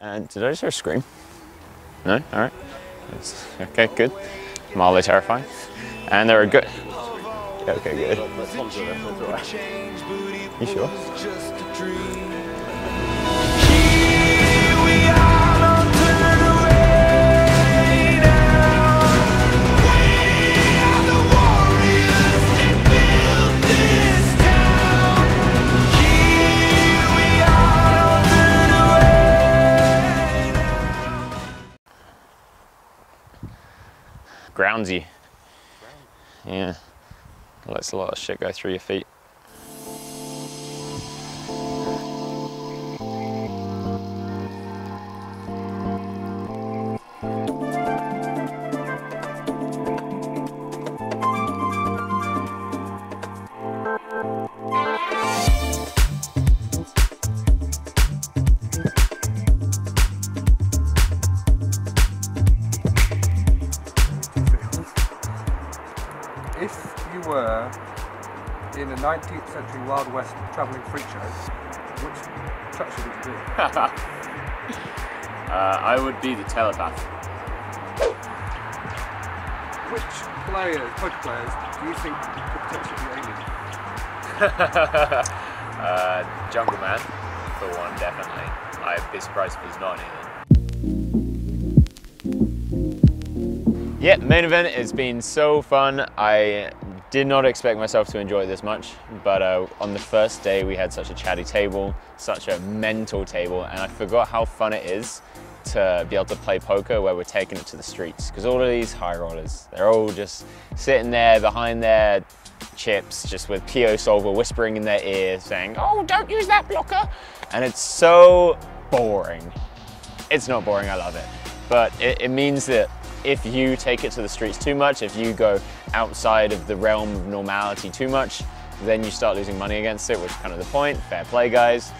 And did I just hear a scream? No? All right. That's, okay, good. Mildly terrifying. And they're a good. Yeah, okay, good. You sure? Groundsy. Yeah. Lets a lot of shit go through your feet. In a 19th century Wild West travelling freak show, which touch would you be? I would be the telepath. Which poker players, do you think could potentially be alien? Jungle Man, for one, definitely. I'd be surprised if he's not an alien. Yeah, main event has been so fun. I did not expect myself to enjoy it this much, but on the first day we had such a chatty table, such a mental table, and I forgot how fun it is to be able to play poker where we're taking it to the streets, because all of these high rollers, they're all just sitting there behind their chips, just with PioSolver whispering in their ear saying, oh, don't use that blocker. And it's so boring. It's not boring, I love it. But it means that if you take it to the streets too much, if you go outside of the realm of normality too much, then you start losing money against it, which is kind of the point. Fair play, guys.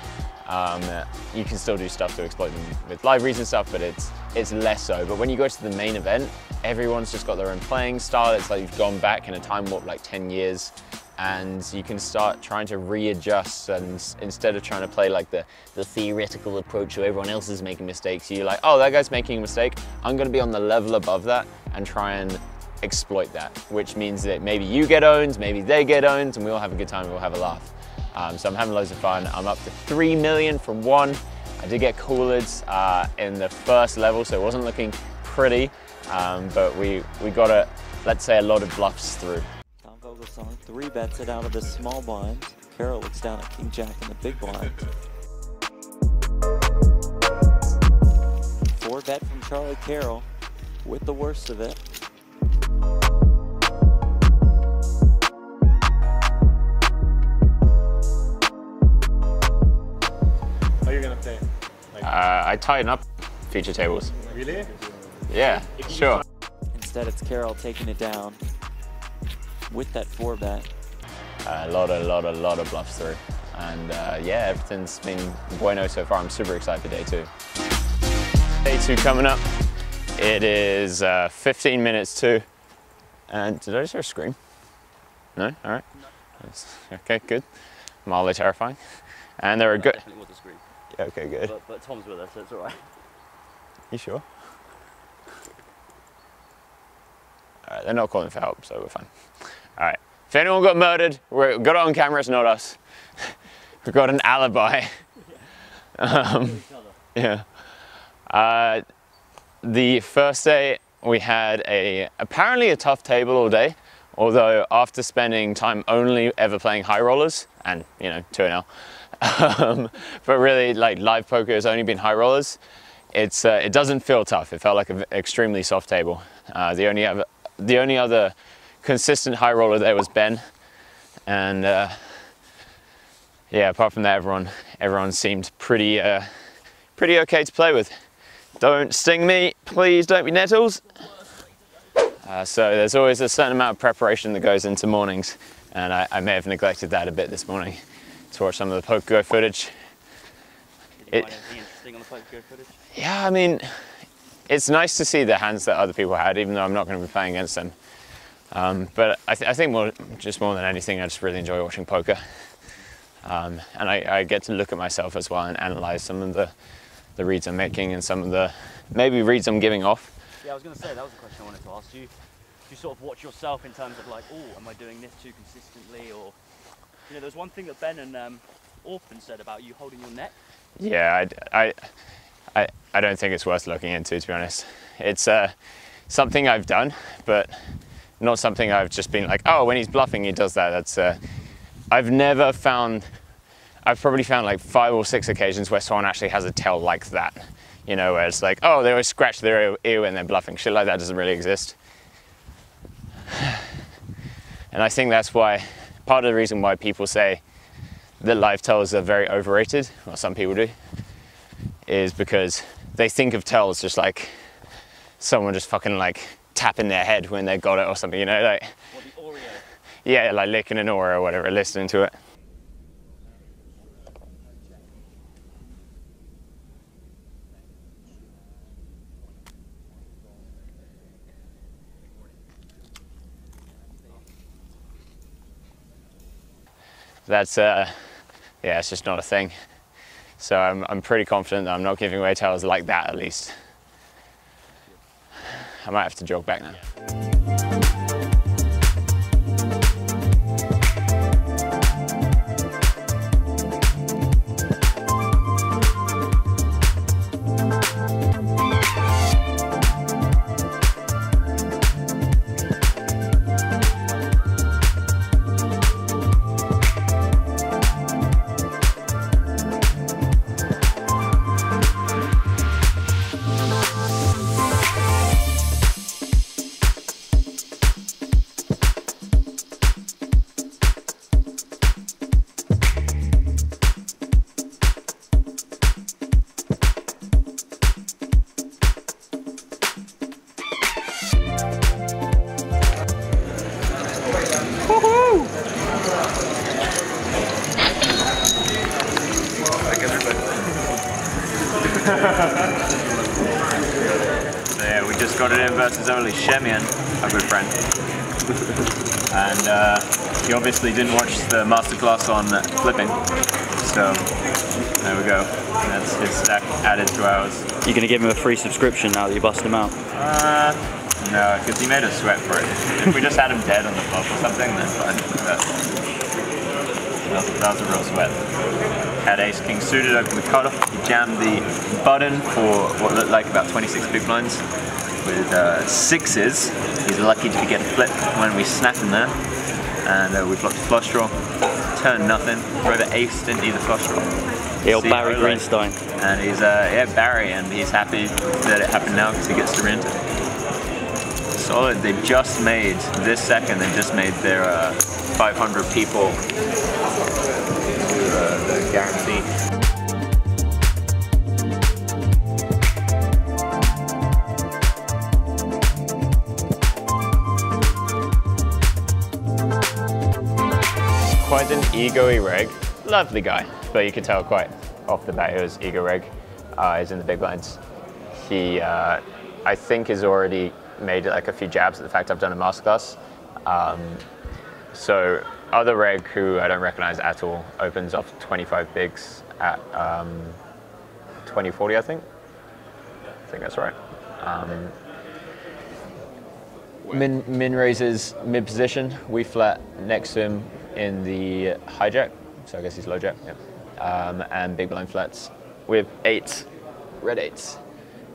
You can still do stuff to exploit them with libraries and stuff, but it's less so. But when you go to the main event, everyone's just got their own playing style. It's like you've gone back in a time warp like 10 years, and you can start trying to readjust, and instead of trying to play like the theoretical approach where everyone else is making mistakes, you're like, oh, that guy's making a mistake, I'm gonna be on the level above that and try and exploit that, which means that maybe you get owned, maybe they get owned, and we all have a good time, we all have a laugh. So I'm having loads of fun. I'm up to 3 million from 1. I did get coolers in the first level, so it wasn't looking pretty, but we got, let's say, a lot of bluffs through. Song 3-bets it out of the small blind. Carrel looks down at King Jack in the big blind. 4-bet from Charlie Carrel with the worst of it. How are you gonna play? Like I tighten up feature tables. Really? Yeah, sure. Instead, it's Carrel taking it down with that 4-bet. A lot of bluffs through. And yeah, everything's been bueno so far. I'm super excited for day 2. Day 2 coming up. It is 15 minutes to. And did I just hear a scream? No? All right. No. Okay, good. Mildly terrifying. And they're a good. Definitely was a scream. Yeah, okay, good. But Tom's with us, so it's all right. You sure? All right, they're not calling for help, so we're fine. All right, if anyone got murdered, we've got it on camera, it's not us. We've got an alibi. Yeah. The first day, we had apparently a tough table all day, although after spending time only ever playing high rollers, and you know, 2NL, but really like live poker has only been high rollers, it's, it doesn't feel tough. It felt like an extremely soft table. The only other consistent high roller there was Ben, and yeah, apart from that, everyone seemed pretty okay to play with. Don't sting me, please. Don't be nettles. So there's always a certain amount of preparation that goes into mornings, and I may have neglected that a bit this morning to watch some of the Poke Go footage. Did you find anything interesting on the Poke Go footage? Yeah, I mean, it's nice to see the hands that other people had, even though I'm not going to be playing against them. But I think more than anything, I just really enjoy watching poker. And I get to look at myself as well and analyze some of the the reads I'm making and some of the maybe reads I'm giving off. Yeah, I was going to say, that was the question I wanted to ask you. Do you sort of watch yourself in terms of like, oh, am I doing this too consistently? Or, you know, there's one thing that Ben and Orphan said about you holding your neck. Yeah, I don't think it's worth looking into, to be honest. It's something I've done, but not something I've just been like, oh, when he's bluffing, he does that. That's I've never found, I've probably found like 5 or 6 occasions where someone actually has a tell like that. You know, where it's like, oh, they always scratch their ear when they're bluffing. Shit like that doesn't really exist. And I think that's why, part of the reason why people say that live tells are very overrated, or some people do, is because they think of tells just like someone just fucking like tapping their head when they got it or something, you know, like, or the Oreo. Yeah, like licking an Oreo or whatever, listening to it. That's, yeah, it's just not a thing. So I'm pretty confident that I'm not giving away tails like that, at least. I might have to jog back now. Yeah, we just got it in versus only Shemian, a good friend. And he obviously didn't watch the masterclass on flipping, so there we go. That's his stack added to ours. You're going to give him a free subscription now that you bust him out? No, because he made us sweat for it. If we just had him dead on the pub or something, then fine. That was a real sweat. Had ace king suited over the cutoff. He jammed the button for what looked like about 26 big blinds with 6s. He's lucky to get a flip when we snapped him there. And we blocked a flush draw, turned nothing, over ace, didn't need the flush draw. He'll Barry Greenstein. And he's, yeah, Barry, and he's happy that it happened now because he gets to re-enter. Solid, they just made, this second, they just made their 500 people the guarantee. Quite an ego-y reg. Lovely guy, but you could tell quite off the bat it was ego reg. He's in the big blinds. He, I think, has already made like a few jabs at the fact I've done a masterclass. So other reg who I don't recognize at all opens off 25 bigs at 2040, I think. I think that's right. Min raises mid position. We flat next to him in the hijack, so I guess he's low jack. Yeah. And big blind flats with 8s, red 8s.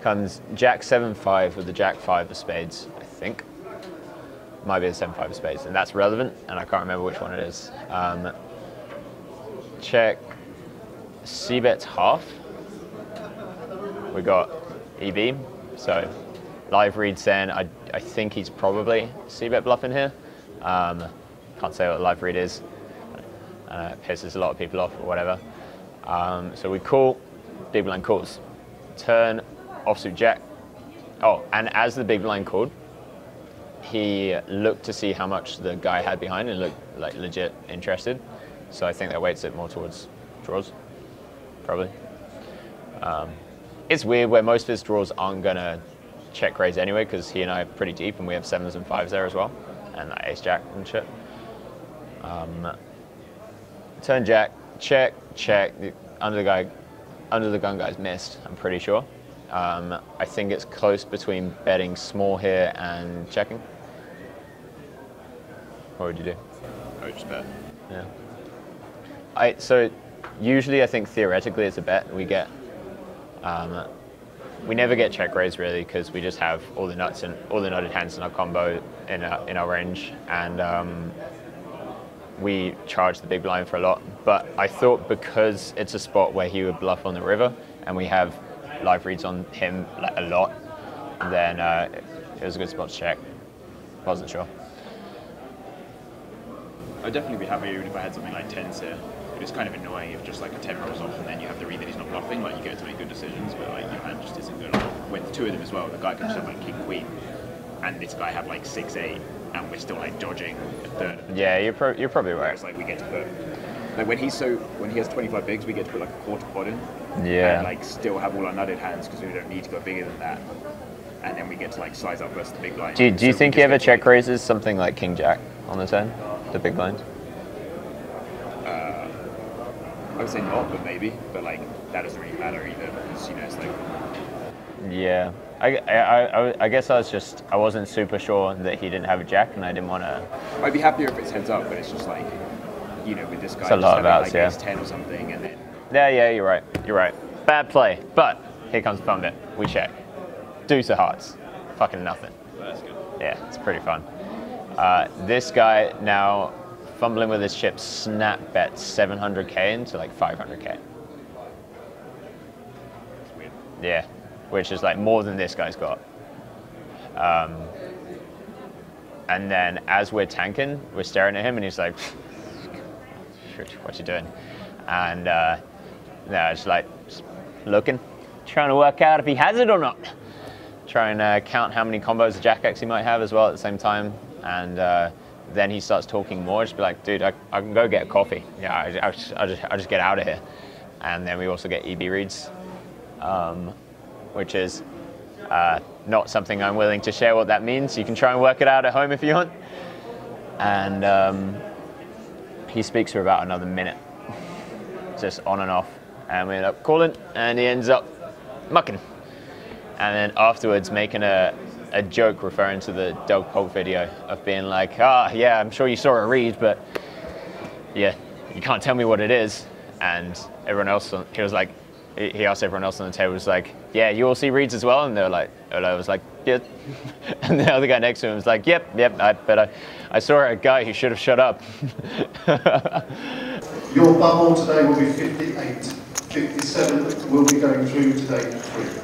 Comes jack 7-5 with the jack 5 of spades, I think. Might be the 7-5 of spades, and that's relevant, and I can't remember which one it is. Check c-bets half. We got EB, so live read saying I think he's probably c-bet bluffing here. Can't say what live read is. It pisses a lot of people off or whatever. So we call, big blind calls. Turn, offsuit jack. Oh, and as the big blind called, he looked to see how much the guy had behind and looked like legit interested. So I think that weights it more towards draws, probably. It's weird where most of his draws aren't gonna check raise anyway, because he and I are pretty deep and we have 7s and 5s there as well, and like ace jack and shit. Turn jack, check, check, under the guy Under the Gun Guy's missed, I'm pretty sure. I think it's close between betting small here and checking. What would you do? I would just bet. Yeah. So usually I think theoretically it's a bet. We get, we never get check raise really because we just have all the nuts and all the nutted hands in our combo in our range, and we charge the big blind for a lot. But I thought because it's a spot where he would bluff on the river and we have live reads on him like a lot, then it was a good spot to check. Wasn't sure. I'd definitely be happy even if I had something like 10s here. But it's kind of annoying if just like a 10 rolls off and then you have to read that he's not bluffing. Like you get to make good decisions, but like your hand just isn't good enough. With two of them as well, the guy could just have like king queen, and this guy had like 6-8, and we're still like dodging a third. Yeah, you're probably right. It's like we get to put like when he has 25 bigs, we get to put like a quarter pot in. Yeah. And like still have all our nutted hands because we don't need to go bigger than that. And then we get to like size up versus the big blind. Do you think he ever check raises something like king jack on the turn? The big blind? I would say not, but maybe. But like that doesn't really matter either because you know it's like. Yeah, I guess I wasn't super sure that he didn't have a jack, and I didn't want to. I'd be happier if it's heads up, but it's just like, you know, with this guy it's a lot of outs, like yeah. 10 or something, and then. Yeah, you're right. You're right. Bad play, but here comes the fun bit. We check. Deuce of hearts. Fucking nothing. That's good. Yeah, it's pretty fun. This guy now fumbling with his chip, snap bets 700k into like 500k. That's weird. Yeah, which is like more than this guy's got. And then as we're tanking, we're staring at him and he's like, what you doing? And no, it's like just looking, trying to work out if he has it or not. Try and count how many combos the jack-x he might have as well at the same time. And then he starts talking more. Just be like, dude, I can go get a coffee. Yeah, I'll just get out of here. And then we also get EB reads, which is not something I'm willing to share what that means. You can try and work it out at home if you want. And he speaks for about another minute, just on and off. And we end up calling, and he ends up mucking. And then afterwards making a joke referring to the Doug Polk video of being like, ah, oh, yeah, I'm sure you saw a read, but yeah, you can't tell me what it is. And everyone else, he asked everyone else on the table, was like, yeah, you all see reads as well? And they were like, and I was like, yeah. And the other guy next to him was like, yep, but I saw a guy who should have shut up. Your bubble today will be 58. 57 will be going through today.